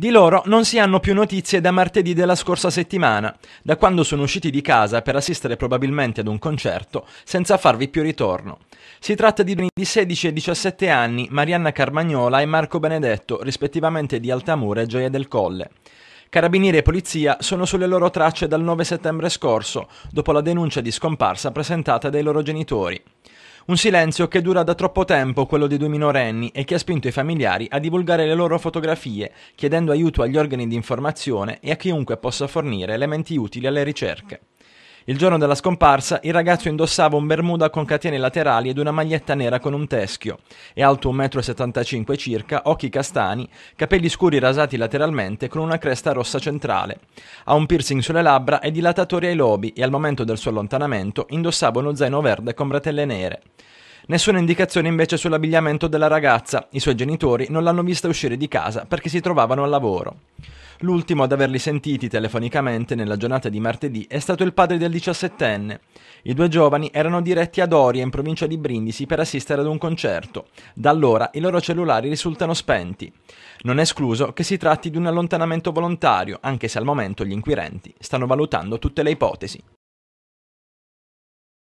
Di loro non si hanno più notizie da martedì della scorsa settimana, da quando sono usciti di casa per assistere probabilmente ad un concerto senza farvi più ritorno. Si tratta di 16 e 17 anni, Marianna Carmagnola e Marco Benedetto, rispettivamente di Altamura e Gioia del Colle. Carabinieri e polizia sono sulle loro tracce dal 9 settembre scorso, dopo la denuncia di scomparsa presentata dai loro genitori. Un silenzio che dura da troppo tempo, quello dei due minorenni, e che ha spinto i familiari a divulgare le loro fotografie, chiedendo aiuto agli organi di informazione e a chiunque possa fornire elementi utili alle ricerche. Il giorno della scomparsa il ragazzo indossava un bermuda con catene laterali ed una maglietta nera con un teschio. È alto 1,75 m circa, occhi castani, capelli scuri rasati lateralmente con una cresta rossa centrale. Ha un piercing sulle labbra e dilatatori ai lobi e al momento del suo allontanamento indossava uno zaino verde con bretelle nere. Nessuna indicazione invece sull'abbigliamento della ragazza, i suoi genitori non l'hanno vista uscire di casa perché si trovavano al lavoro. L'ultimo ad averli sentiti telefonicamente nella giornata di martedì è stato il padre del 17enne. I due giovani erano diretti ad Oria, in provincia di Brindisi, per assistere ad un concerto. Da allora i loro cellulari risultano spenti. Non è escluso che si tratti di un allontanamento volontario, anche se al momento gli inquirenti stanno valutando tutte le ipotesi.